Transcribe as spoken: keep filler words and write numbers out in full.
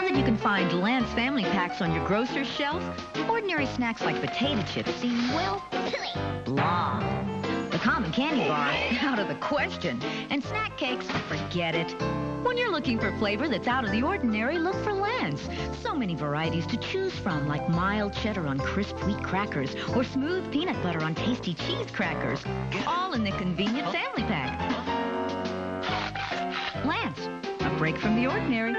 Now that you can find Lance Family Packs on your grocer's shelf, ordinary snacks like potato chips seem, well, blah. The common candy bar, out of the question. And snack cakes, forget it. When you're looking for flavor that's out of the ordinary, look for Lance. So many varieties to choose from, like mild cheddar on crisp wheat crackers or smooth peanut butter on tasty cheese crackers, all in the convenient family pack. Lance, a break from the ordinary.